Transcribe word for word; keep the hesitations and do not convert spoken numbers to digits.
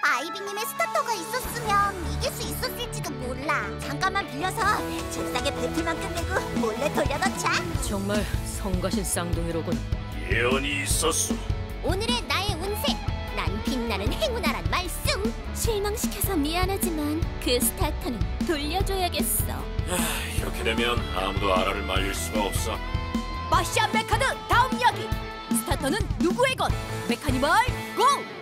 아이비님의 스타터가 있었으면 이길 수 있었을지도 몰라. 잠깐만 빌려서 즉석에 배틀만 끝내고 몰래 돌려놓자. 정말 성가신 쌍둥이로군. 예언이 있었어. 오늘의 나의 운세! 난 빛나는 행운아란 말씀! 실망시켜서 미안하지만 그 스타터는 돌려줘야겠어. 하, 이렇게 되면 아무도 아라를 말릴 수가 없어. 빠샤메카드 다음 이야기! 스타터는 누구의 것? 메카니멀 고!